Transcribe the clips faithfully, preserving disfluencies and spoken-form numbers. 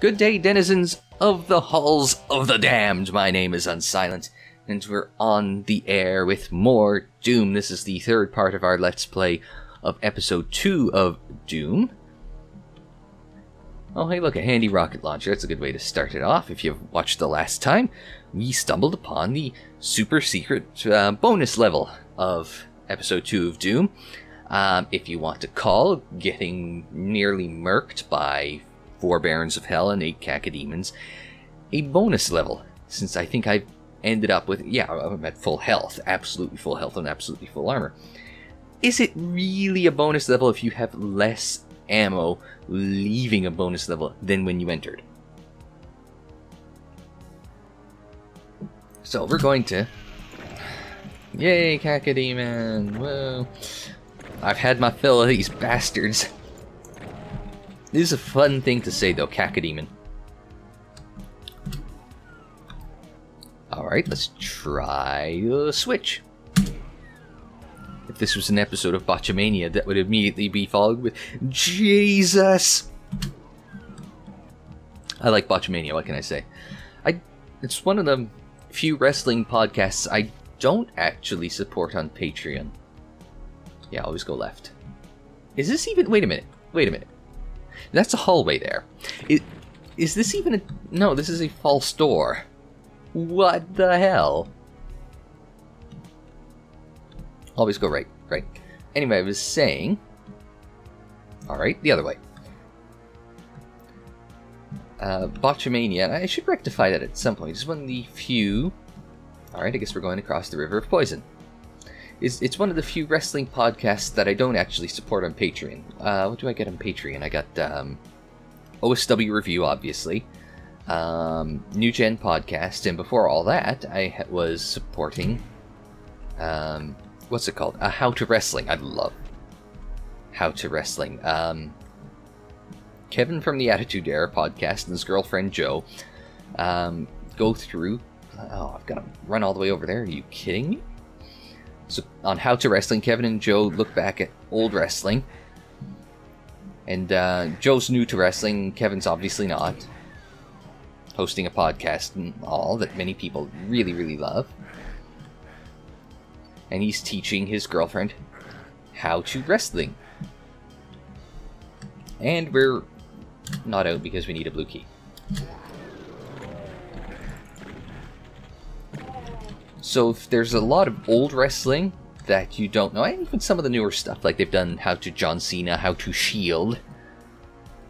Good day, denizens of the halls of the damned. My name is Unsilent, and we're on the air with more Doom. This is the third part of our Let's Play of Episode two of Doom. Oh, hey, look, a handy rocket launcher. That's a good way to start it off. If you've watched the last time, we stumbled upon the super secret uh, bonus level of Episode two of Doom. Um, if you want to call, getting nearly murked by four Barons of Hell and eight Cacodemons, a bonus level, since I think I've ended up with, yeah, I'm at full health, absolutely full health and absolutely full armor. Is it really a bonus level if you have less ammo leaving a bonus level than when you entered? So we're going to... Yay, Cacodemon! Whoa! I've had my fill of these bastards. This is a fun thing to say, though, Cacodemon. Alright, let's try the switch. If this was an episode of Botchamania, that would immediately be followed with Jesus! I like Botchamania, what can I say? I, it's one of the few wrestling podcasts I don't actually support on Patreon. Yeah, always go left. Is this even... Wait a minute. Wait a minute. That's a hallway there. Is, is this even a... No, this is a false door. What the hell? Always go right. Right. Anyway, I was saying... Alright, the other way. Uh, Botchamania. I should rectify that at some point. This is one of the few... Alright, I guess we're going across the River of Poison. It's, it's one of the few wrestling podcasts that I don't actually support on Patreon. Uh, what do I get on Patreon? I got um, O S W Review, obviously. Um, New Gen Podcast. And before all that, I was supporting... Um, what's it called? Uh, How to Wrestling. I love How to Wrestling. Um, Kevin from the Attitude Era podcast and his girlfriend Joe um, go through... Oh, I've got to run all the way over there. Are you kidding me? So on How to Wrestling, Kevin and Joe look back at old wrestling. And uh, Joe's new to wrestling. Kevin's obviously not. Hosting a podcast and all that many people really, really love. And he's teaching his girlfriend how to wrestling. And we're not out because we need a blue key. So if there's a lot of old wrestling that you don't know, and even some of the newer stuff, like they've done How to John Cena, How to Shield,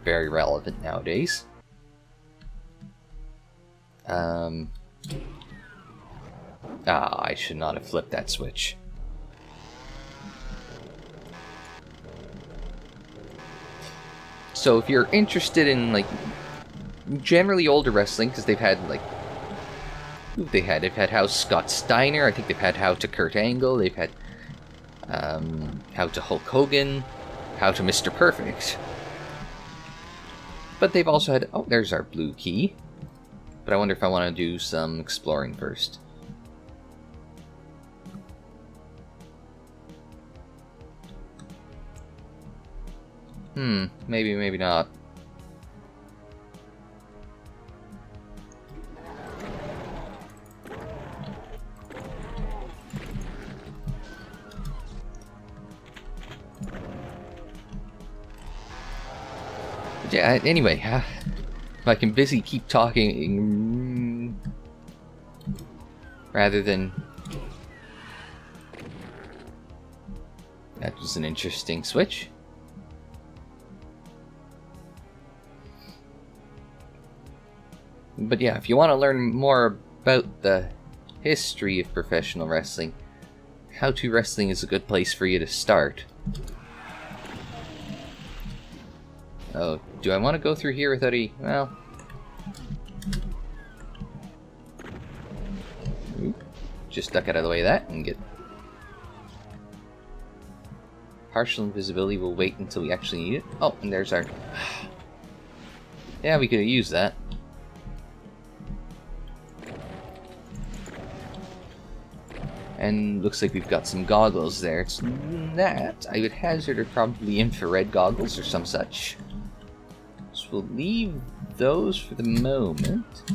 very relevant nowadays. Um, ah, I should not have flipped that switch. So if you're interested in, like, generally older wrestling, because they've had, like, They had. They've had How Scott Steiner. I think they've had How to Kurt Angle. They've had um, How to Hulk Hogan. How to Mister Perfect. But they've also had... Oh, there's our blue key. But I wonder if I want to do some exploring first. Hmm. Maybe, maybe not. Yeah, anyway, uh, if I can busy keep talking rather than... That was an interesting switch. But yeah, if you want to learn more about the history of professional wrestling, How to Wrestling is a good place for you to start. Oh, do I want to go through here without a... well... Oop. Just duck out of the way of that and get... Partial invisibility, we'll wait until we actually need it. Oh, and there's our... Yeah, we could have used that. And looks like we've got some goggles there. It's that, I would hazard, are probably infrared goggles or some such. We'll leave those for the moment.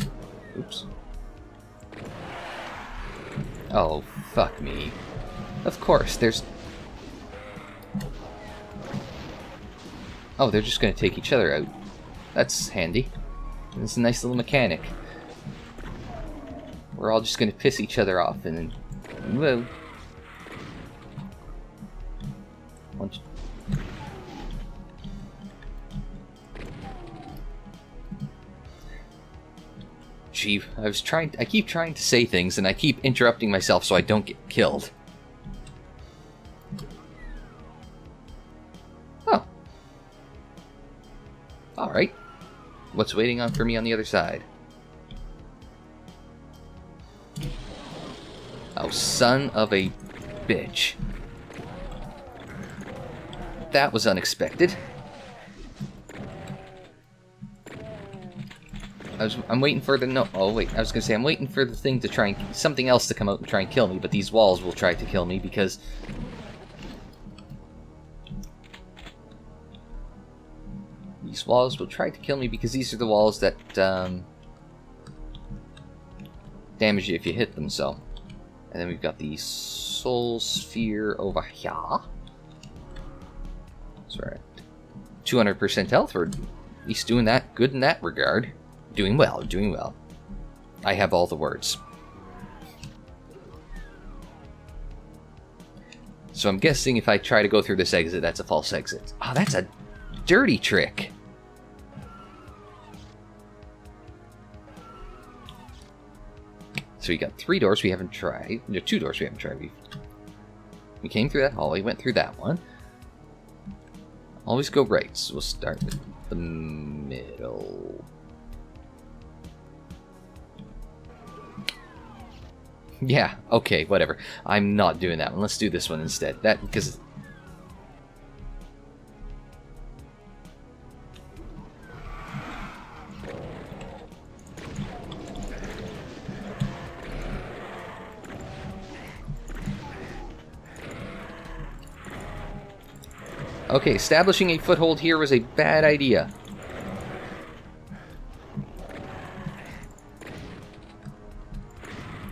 Oops. Oh, fuck me. Of course, there's... Oh, they're just gonna take each other out. That's handy. It's a nice little mechanic. We're all just gonna piss each other off and then... Whoa. Punch. Gee, I was trying... I keep trying to say things and I keep interrupting myself so I don't get killed. Alright, what's waiting on for me on the other side? Oh, son of a bitch. That was unexpected. I was, I'm waiting for the, no, oh wait, I was gonna say I'm waiting for the thing to try and, something else to come out and try and kill me, but these walls will try to kill me because... These walls will try to kill me because these are the walls that um, damage you if you hit them, so. And then we've got the soul sphere over here. So we're at two hundred percent health. We're at least doing that good in that regard. Doing well, doing well. I have all the words. So I'm guessing if I try to go through this exit, that's a false exit. Oh, that's a dirty trick. So we got three doors we haven't tried. No, two doors we haven't tried. We, we came through that hallway, went through that one. Always go right, so we'll start with the middle. Yeah, okay, whatever. I'm not doing that one. Let's do this one instead. That, because... Okay, establishing a foothold here was a bad idea.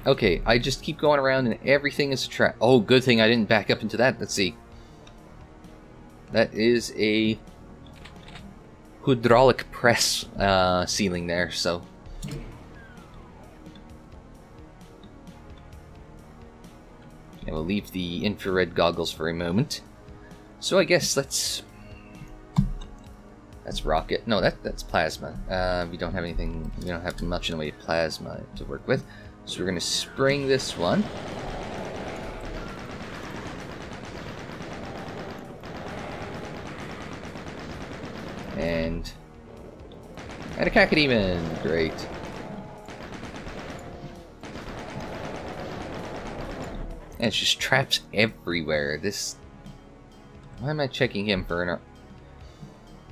Okay, I just keep going around and everything is a trap. Oh, good thing I didn't back up into that. Let's see. That is a hydraulic press uh, ceiling there, so... And we'll leave the infrared goggles for a moment. So I guess let's... That's rocket. No, that that's plasma. Uh, we don't have anything... We don't have much in the way of plasma to work with. So we're going to spring this one. And... And a Cacodemon! Great. And it's just traps everywhere. This... Why am I checking him for an...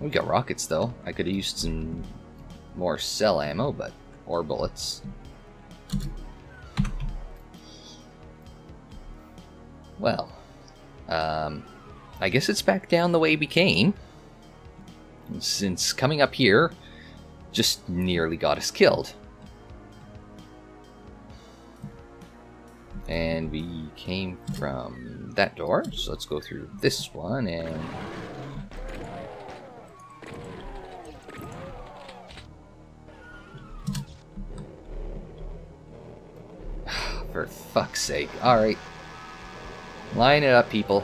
We got rockets, though. I could have used some more cell ammo, but... Or bullets. Well. Um, I guess it's back down the way we came. Since coming up here just nearly got us killed. And we came from that door, so let's go through this one and... For fuck's sake. Alright. Line it up, people.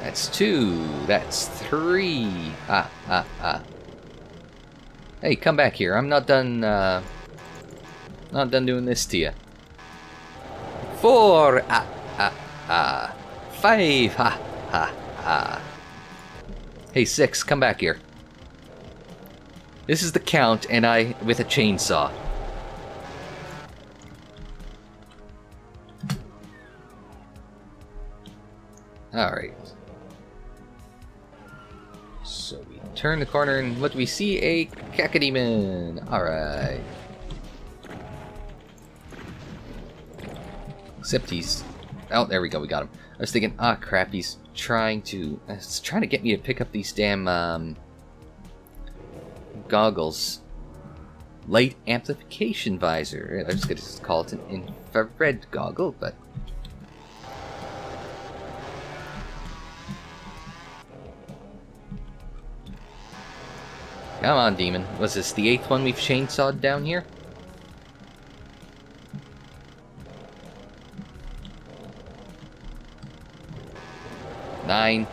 That's two. That's three. Ah, ah, ah. Hey, come back here. I'm not done, uh... Not done doing this to you. Four! Ah, ah, ah. Five! Ha, ha, ha. Hey, six, come back here. This is the count, and I with a chainsaw. Alright. So we turn the corner, and what do we see? A Cacodemon! Alright. Except he's Oh, there we go. We got him. I was thinking, ah, oh, crap. He's trying to... It's trying to get me to pick up these damn um, goggles. Light amplification visor. I'm just going to call it an infrared goggle, but... Come on, demon. Was this the eighth one we've chainsawed down here? Nine.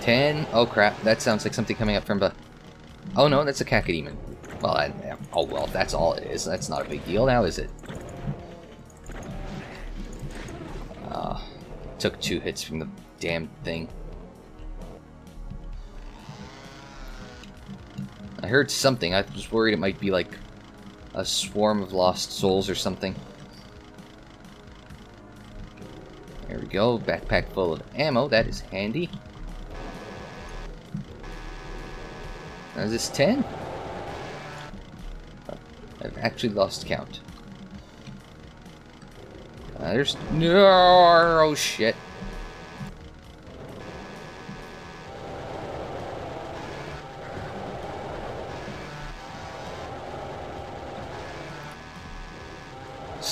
Ten. Oh, crap. That sounds like something coming up from the... Oh, no, that's a Cacodemon. Well, I, oh, well, if that's all it is, that's not a big deal now, is it? Took two hits from the damn thing. I heard something. I was worried it might be like a swarm of lost souls or something. There we go. Backpack full of ammo. That is handy. Now is this ten? I've actually lost count. Uh, there's no oh shit.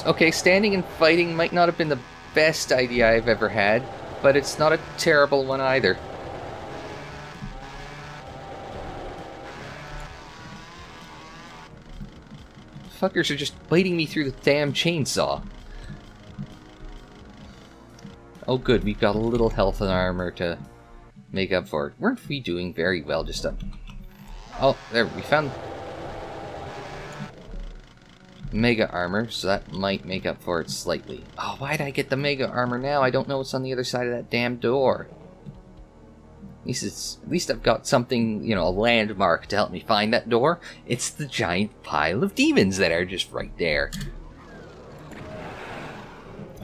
Okay, standing and fighting might not have been the best idea I've ever had, but it's not a terrible one either. Fuckers are just biting me through the damn chainsaw. Oh good, we've got a little health and armor to make up for it. Weren't we doing very well just up? Oh, there, we found Mega Armor, so that might make up for it slightly. Oh, why did I get the Mega Armor now? I don't know what's on the other side of that damn door. At least, it's, at least I've got something, you know, a landmark to help me find that door. It's the giant pile of demons that are just right there.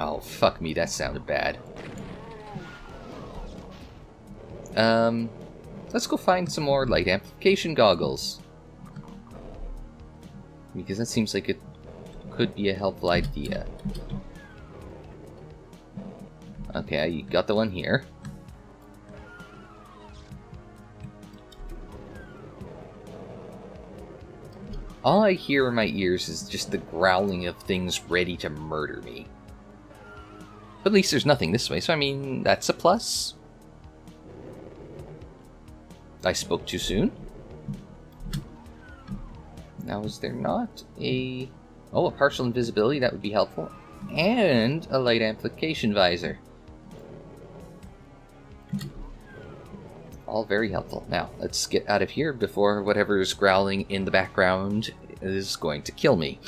Oh, fuck me, that sounded bad. Um, let's go find some more light amplification goggles. Because that seems like it could be a helpful idea. Okay, you got the one here. All I hear in my ears is just the growling of things ready to murder me. But at least there's nothing this way, so I mean, that's a plus. I spoke too soon. Now, is there not a... Oh, a partial invisibility, that would be helpful. And a light amplification visor. All very helpful. Now, let's get out of here before whatever is growling in the background is going to kill me.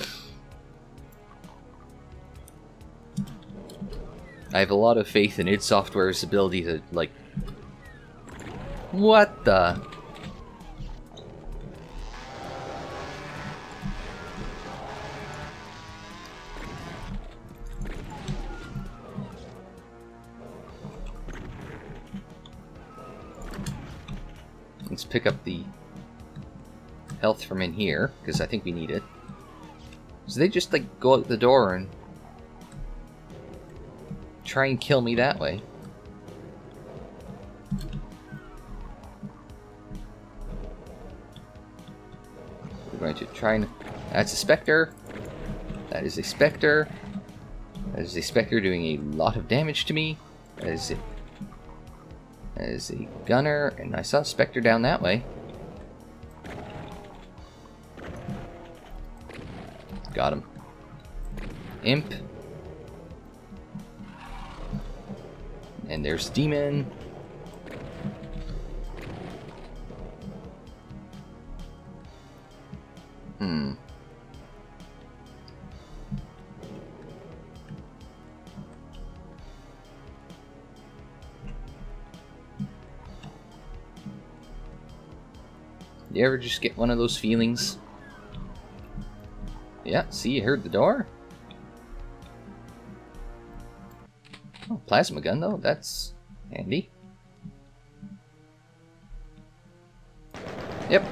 I have a lot of faith in id Software's ability to, like... What the? Let's pick up the health from in here, because I think we need it. So they just, like, go out the door and... try and kill me that way. We're going to try and... That's a Spectre. That is a Spectre. That is a Spectre doing a lot of damage to me. That is a, that is a Gunner. And I saw a Spectre down that way. Got him. Imp. And there's Demon. Hmm. You ever just get one of those feelings? Yeah, see, you heard the door? Oh, plasma gun, though. That's handy. Yep.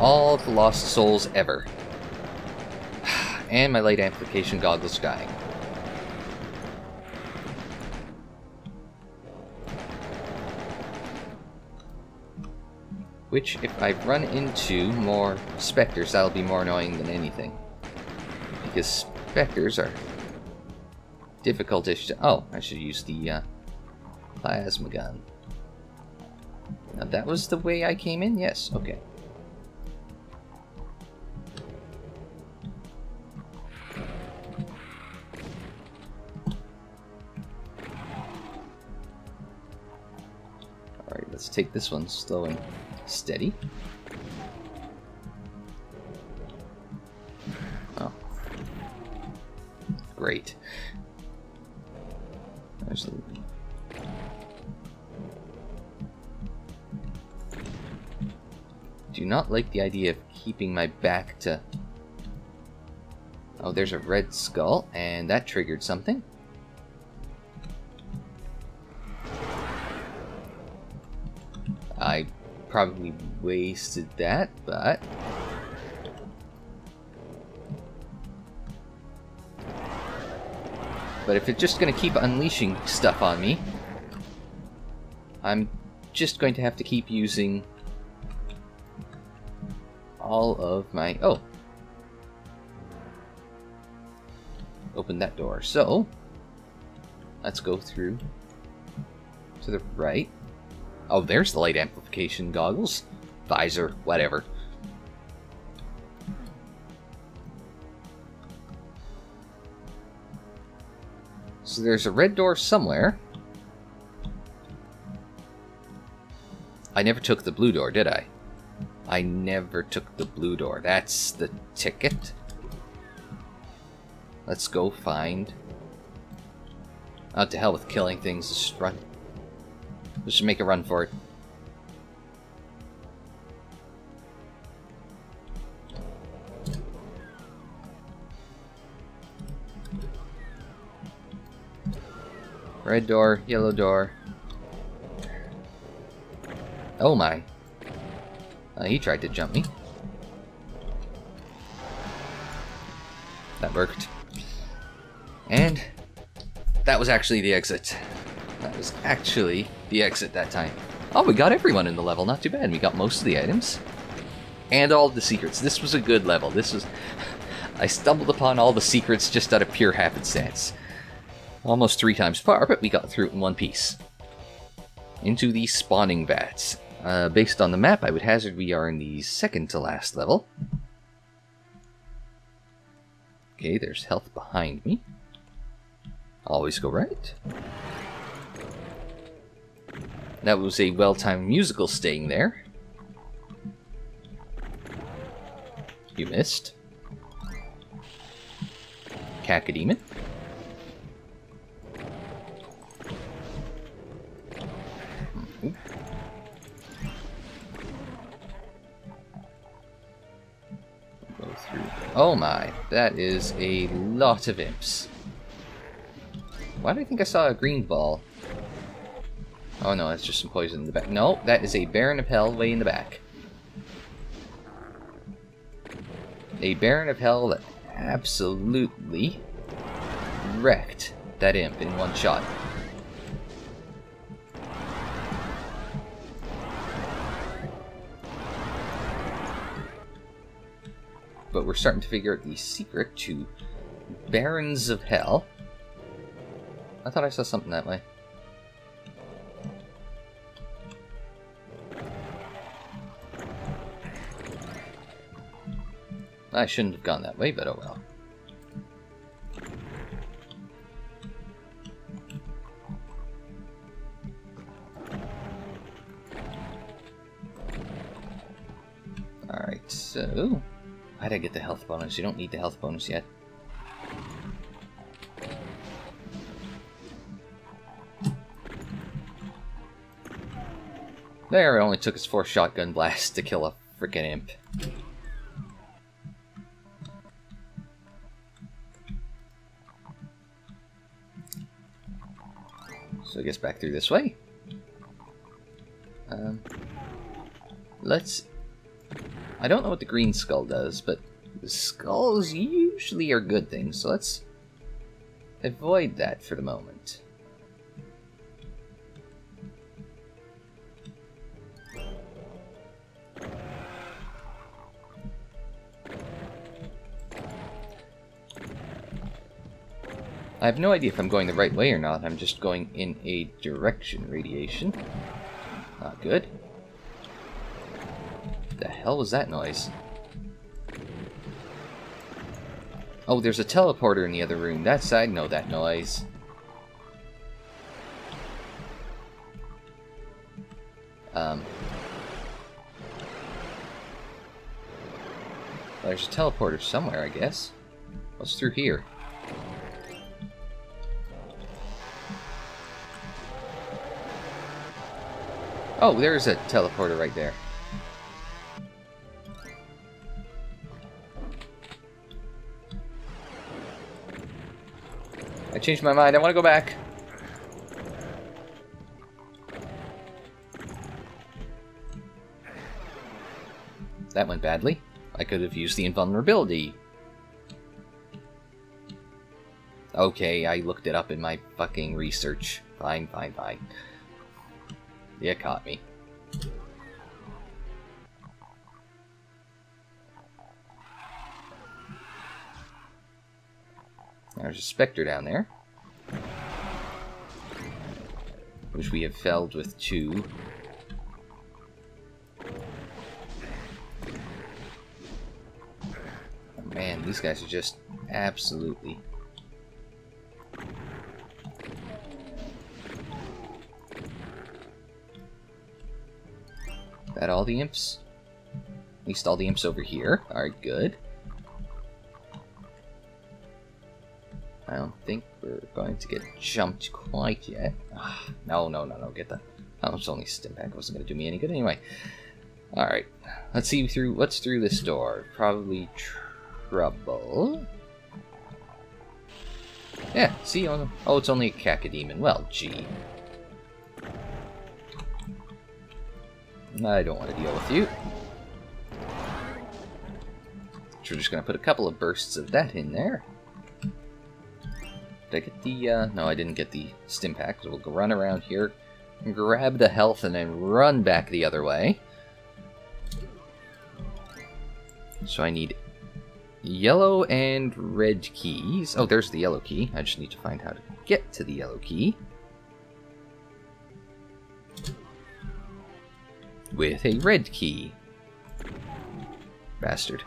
All the lost souls ever. and my light amplification goggles dying. Which, if I run into more Spectres, that'll be more annoying than anything. Because Spectres are difficult-ish to... Oh, I should use the uh, plasma gun. Now, that was the way I came in? Yes, okay. Alright, let's take this one slow and steady. Oh. Great. Absolutely. Do not like the idea of keeping my back to... Oh, there's a red skull, and that triggered something. I... probably wasted that, but... But if it's just going to keep unleashing stuff on me, I'm just going to have to keep using all of my... Oh! Open that door. So, let's go through to the right. Oh, there's the light amplification goggles, visor, whatever. So there's a red door somewhere. I never took the blue door, did I? I never took the blue door. That's the ticket. Let's go find... Oh, to hell with killing things. Just run. We should make a run for it. Red door, yellow door. Oh my. Uh, he tried to jump me. That worked. And that was actually the exit. That was actually the exit that time. Oh, we got everyone in the level. Not too bad. We got most of the items. And all the secrets. This was a good level. This was... I stumbled upon all the secrets just out of pure happenstance. Almost three times far, but we got through it in one piece. Into the Spawning Vats. Uh, based on the map, I would hazard we are in the second to last level. Okay, there's health behind me. Always go right. That was a well-timed musical staying there. You missed. Cacodemon. Mm-hmm. Go through. Oh my, that is a lot of imps. Why do I think I saw a green ball? Oh no, that's just some poison in the back. No, that is a Baron of Hell way in the back. A Baron of Hell that absolutely wrecked that imp in one shot. But we're starting to figure out the secret to Barons of Hell. I thought I saw something that way. I shouldn't have gone that way, but oh well. Alright, so... How'd I get the health bonus? You don't need the health bonus yet. There, it only took us four shotgun blasts to kill a frickin' imp. So I guess back through this way. Um, let's... I don't know what the green skull does, but the skulls you usually are good things, so let's avoid that for the moment. I have no idea if I'm going the right way or not. I'm just going in a direction. Radiation. Not good. What the hell was that noise? Oh, there's a teleporter in the other room. That's, I know that noise. Um. Well, there's a teleporter somewhere, I guess. What's through here? Oh, there's a teleporter right there. I changed my mind. I want to go back. That went badly. I could have used the invulnerability. Okay, I looked it up in my fucking research. Fine, fine, fine. Yeah, caught me. There's a Spectre down there, which we have felled with two. Oh, man, these guys are just absolutely... That all the imps? At least all the imps over here. Alright, good. I don't think we're going to get jumped quite yet. Ugh, no, no, no, no, get the... I was only stim pack. It wasn't going to do me any good anyway. Alright, let's see through. What's through this door? Probably trouble. Yeah, see? Oh, oh it's only a Cacodemon. Well, gee. I don't want to deal with you. So we're just going to put a couple of bursts of that in there. Did I get the... Uh, no, I didn't get the stim pack. So we'll go run around here, and grab the health, and then run back the other way. So I need yellow and red keys. Oh, there's the yellow key. I just need to find how to get to the yellow key. With a red key. Bastard.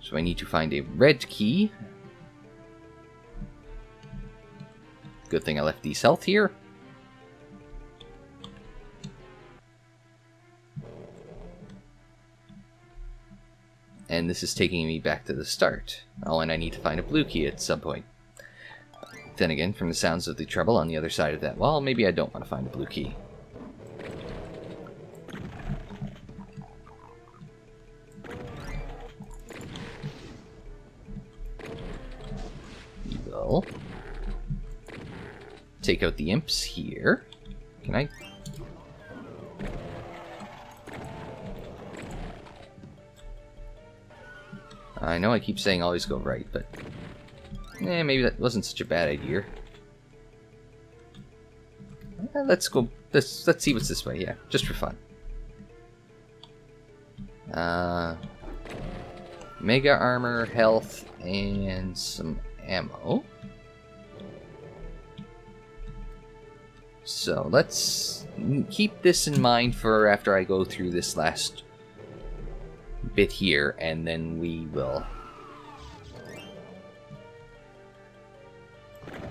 So I need to find a red key. Good thing I left these health here. And this is taking me back to the start. Oh, and I need to find a blue key at some point. Then again, from the sounds of the trouble on the other side of that wall, maybe I don't want to find a blue key. We'll take out the imps here. Can I? I know I keep saying always go right, but... Eh, maybe that wasn't such a bad idea. Eh, let's go... Let's, let's see what's this way, yeah. Just for fun. Uh, mega armor, health, and some ammo. So, let's keep this in mind for after I go through this last bit here, and then we will...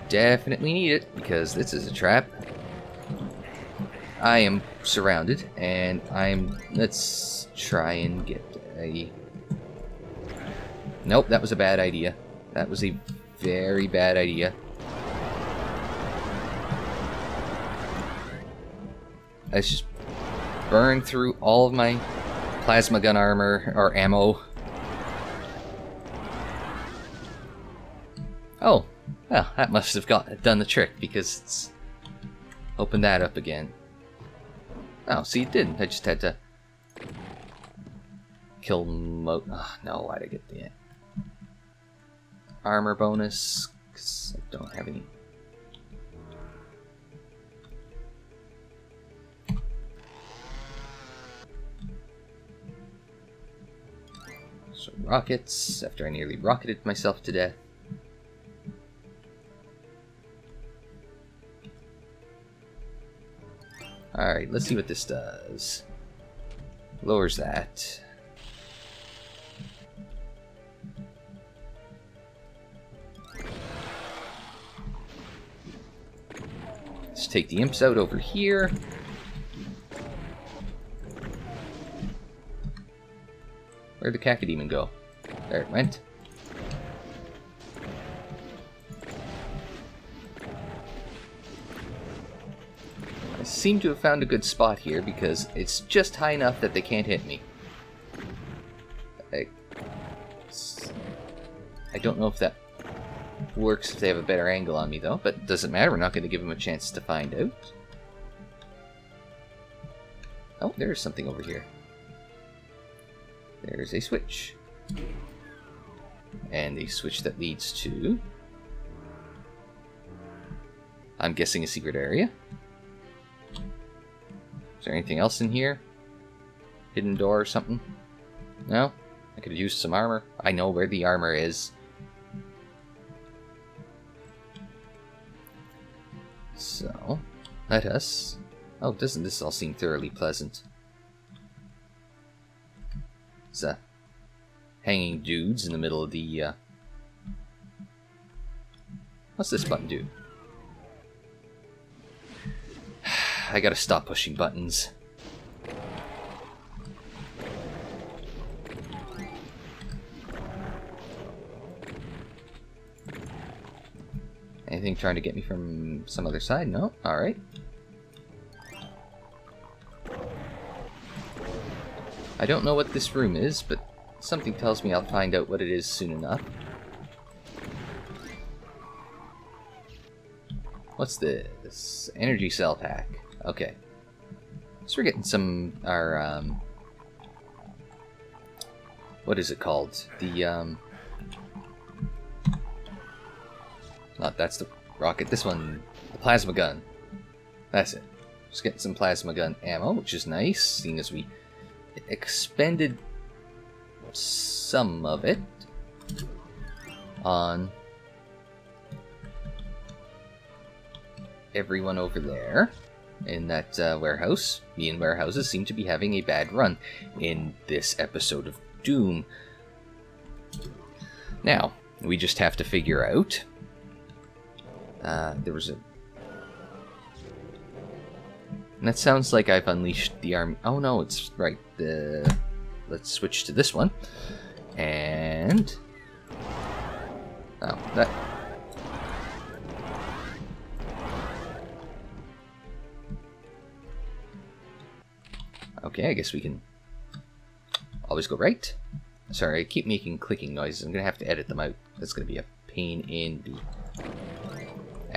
Definitely need it, because this is a trap. I am surrounded, and I'm... Let's try and get a... Nope, that was a bad idea. That was a very bad idea. Let's just burn through all of my plasma gun armor, or ammo. Oh. Well, that must have got done the trick, because it's... Open that up again. Oh, see, it didn't. I just had to... Kill mo- oh, no, why'd I get the armor bonus? Because I don't have any. So rockets, after I nearly rocketed myself to death. Alright, let's see what this does. Lowers that. Let's take the imps out over here. Where'd the Cacodemon go? There it went. Seem to have found a good spot here because it's just high enough that they can't hit me. I, I don't know if that works if they have a better angle on me though, but it doesn't matter, we're not going to give them a chance to find out. Oh, there's something over here. There's a switch. And a switch that leads to... I'm guessing a secret area. Is there anything else in here? Hidden door or something? No? I could use some armor. I know where the armor is. So, let us... Oh, doesn't this all seem thoroughly pleasant? It's, uh, hanging dudes in the middle of the, uh... What's this button do? I gotta stop pushing buttons. Anything trying to get me from some other side? No? Alright. I don't know what this room is, but something tells me I'll find out what it is soon enough. What's this? Energy cell pack. Okay. So we're getting some, our, um... What is it called? The, um... Not, that's the rocket. This one. The plasma gun. That's it. Just getting some plasma gun ammo, which is nice, seeing as we expended some of it on everyone over there. In that uh, warehouse, me and warehouses seem to be having a bad run in this episode of Doom. Now, we just have to figure out... Uh, there was a... And that sounds like I've unleashed the army... Oh no, it's right. The... Let's switch to this one. And... Oh, that... Okay, I guess we can always go right. Sorry, I keep making clicking noises. I'm going to have to edit them out. That's going to be a pain in the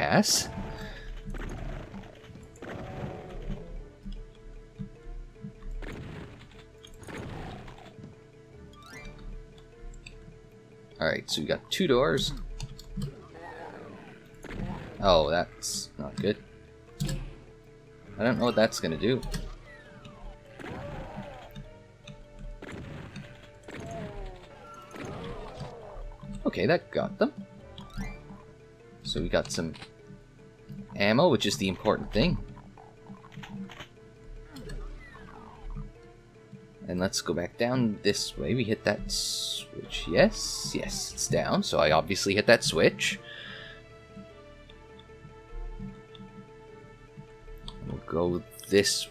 ass. Alright, so we got two doors. Oh, that's not good. I don't know what that's going to do. Okay, that got them. So we got some ammo, which is the important thing. And let's go back down this way. We hit that switch. Yes, yes, it's down. So I obviously hit that switch. We'll go this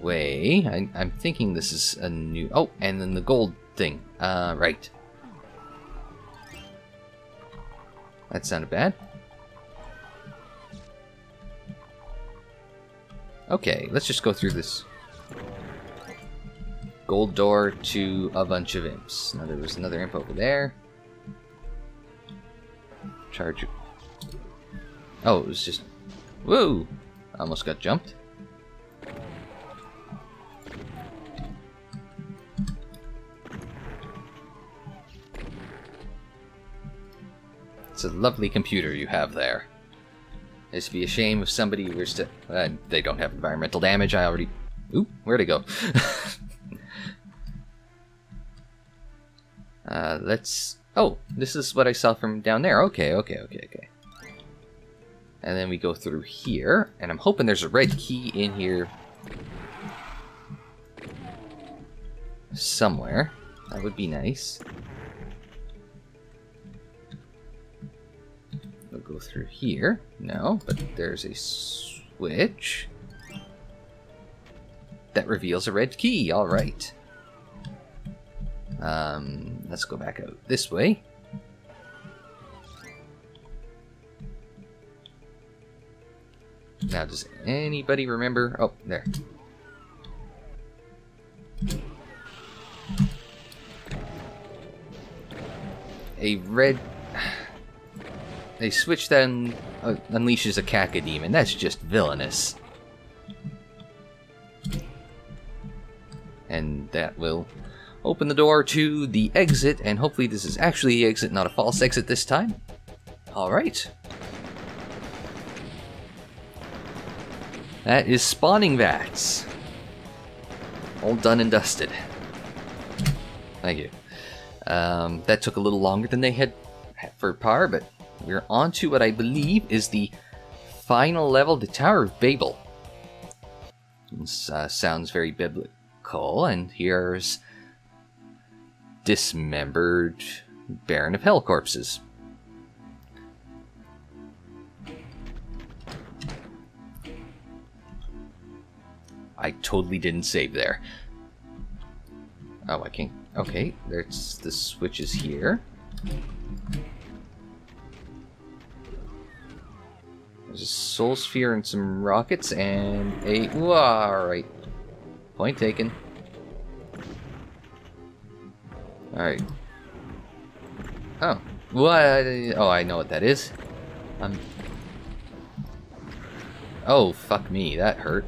way. I, I'm thinking this is a new... Oh, and then the gold thing. Uh, right. That sounded bad. Okay, let's just go through this gold door to a bunch of imps. Now there was another imp over there. Charge. Oh, it was just... Whoa! I almost got jumped. It's a lovely computer you have there. It'd be a shame if somebody were to... Uh, they don't have environmental damage, I already... Oop, where'd it go? uh, let's... Oh, this is what I saw from down there. Okay, okay, okay, okay. And then we go through here, and I'm hoping there's a red key in here somewhere. That would be nice. We'll go through here. No, but there's a switch that reveals a red key. All right. Um, let's go back out this way. Now, does anybody remember? Oh, there. A red... A switch that un uh, unleashes a Cacodemon. That's just villainous. And that will open the door to the exit, and hopefully this is actually the exit, not a false exit this time. Alright. That is Spawning Vats. All done and dusted. Thank you. Um, that took a little longer than they had for par, but we're on to what I believe is the final level, the Tower of Babel. This, uh, sounds very biblical, and here's dismembered Baron of Hell corpses. I totally didn't save there. Oh, I can't. Okay, there's the switches here. There's a soul sphere and some rockets and a... Ooh, all right. Point taken. All right. Oh. What? Oh, I know what that is. Um. Oh, fuck me. That hurt.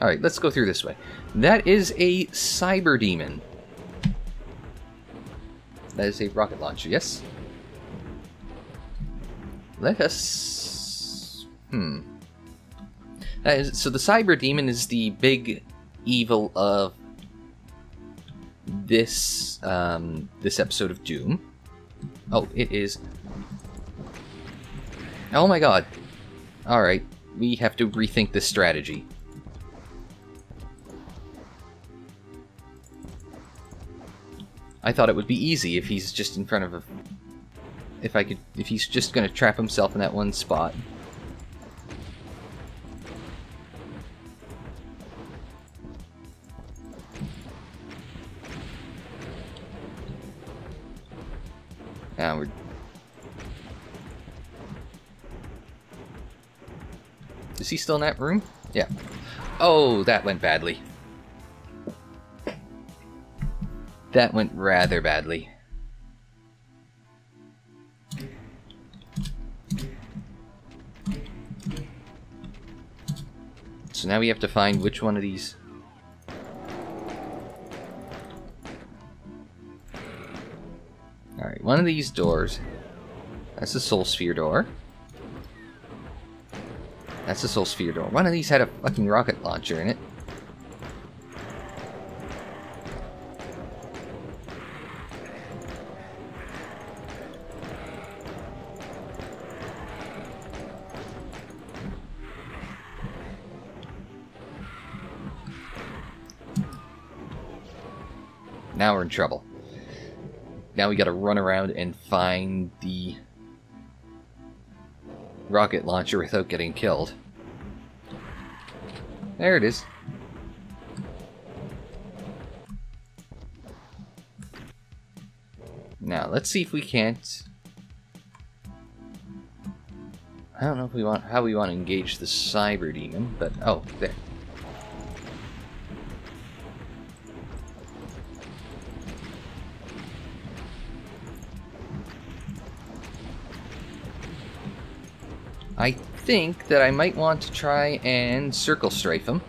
Alright, let's go through this way. That is a Cyberdemon. That is a rocket launcher, yes? Let us... Hmm. That is, so the Cyberdemon is the big evil of this, um, this episode of Doom. Oh, it is... Oh my god. Alright, we have to rethink this strategy. I thought it would be easy if he's just in front of a... If I could... If he's just gonna trap himself in that one spot. Now we're... Is he still in that room? Yeah. Oh, that went badly. That went rather badly. So now we have to find which one of these... Alright, one of these doors. That's the Soul Sphere door. That's the Soul Sphere door. One of these had a fucking rocket launcher in it. Now we're in trouble. Now we gotta run around and find the rocket launcher without getting killed. There it is. Now, let's see if we can't... I don't know if we want how we want to engage the Cyberdemon, but... Oh, there. I think that I might want to try and circle strafe him.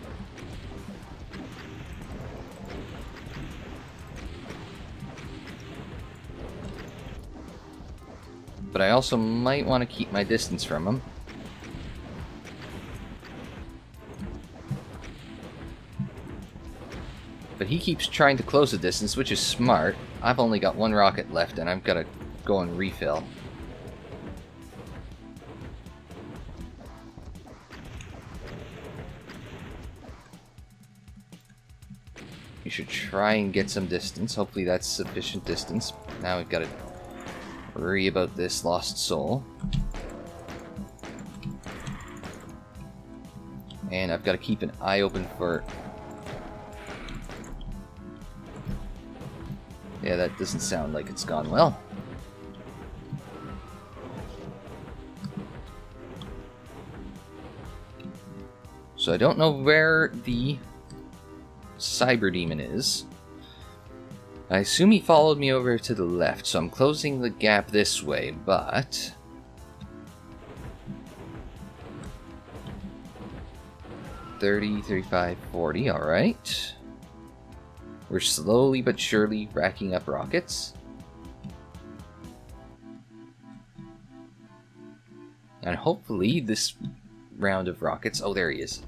But I also might want to keep my distance from him. But he keeps trying to close the distance, which is smart. I've only got one rocket left, and I've got to go and refill. You should try and get some distance. Hopefully that's sufficient distance. Now we've got to worry about this lost soul. And I've got to keep an eye open for... Yeah, that doesn't sound like it's gone well. So I don't know where the Cyberdemon is. I assume he followed me over to the left, so I'm closing the gap this way, but... thirty, thirty-five, forty, alright. We're slowly but surely racking up rockets. And hopefully this round of rockets... Oh, there he is.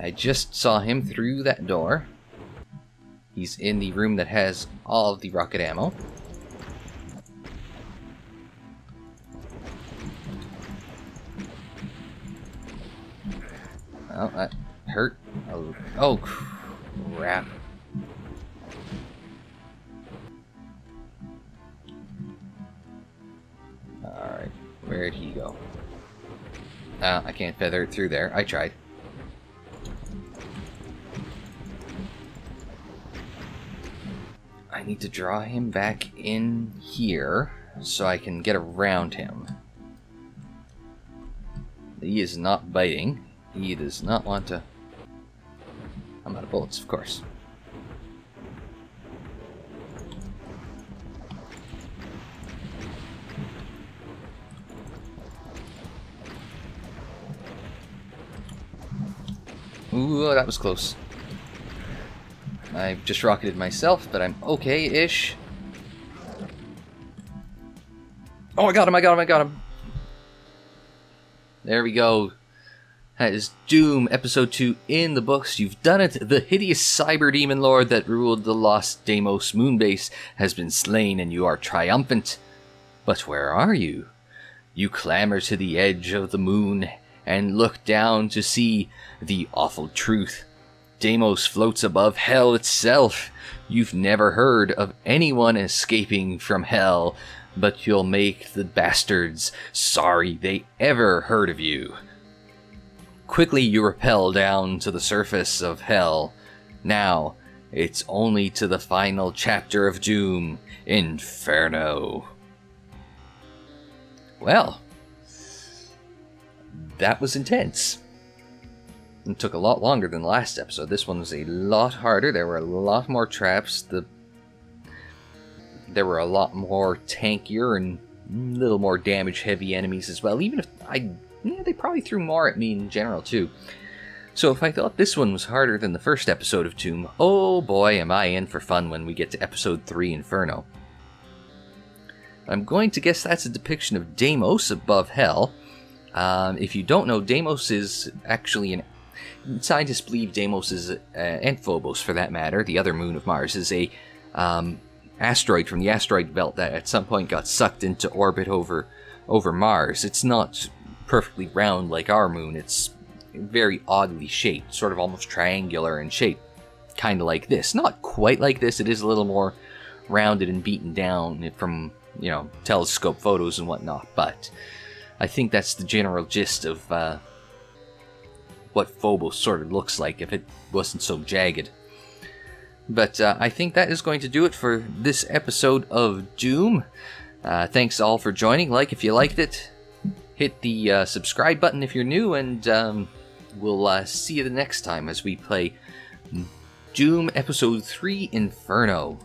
I just saw him through that door. He's in the room that has all of the rocket ammo. Oh, that hurt. Oh, oh crap. Alright, where'd he go? Uh, I can't feather it through there. I tried. I need to draw him back in here so I can get around him. He is not biting. He does not want to... I'm out of bullets, of course. Ooh, that was close. I've just rocketed myself, but I'm okay-ish. Oh, I got him, I got him, I got him! There we go. That is Doom, Episode two in the books. You've done it! The hideous Cyberdemon Lord that ruled the lost Deimos moonbase has been slain, and you are triumphant. But where are you? You clamber to the edge of the moon and look down to see the awful truth. Deimos floats above hell itself. You've never heard of anyone escaping from hell, but you'll make the bastards sorry they ever heard of you. Quickly you rappel down to the surface of hell. Now, it's only to the final chapter of Doom, Inferno. Well, that was intense. It took a lot longer than the last episode. This one was a lot harder. There were a lot more traps. The there were a lot more tankier and a little more damage-heavy enemies as well. Even if I... Yeah, they probably threw more at me in general, too. So if I thought this one was harder than the first episode of Doom, oh boy, am I in for fun when we get to Episode three, Inferno. I'm going to guess that's a depiction of Deimos above hell. Um, if you don't know, Deimos is actually an... Scientists believe Deimos is, uh, and Phobos for that matter, the other moon of Mars, is a um, asteroid from the asteroid belt that at some point got sucked into orbit over over Mars. It's not perfectly round like our moon. It's very oddly shaped, sort of almost triangular in shape, kind of like this. Not quite like this. It is a little more rounded and beaten down from, you know, telescope photos and whatnot. But I think that's the general gist of... Uh, what Phobos sort of looks like if it wasn't so jagged. But uh, I think that is going to do it for this episode of Doom. Uh, thanks all for joining. Like if you liked it. Hit the uh, subscribe button if you're new, and um, we'll uh, see you the next time as we play Doom Episode three Inferno.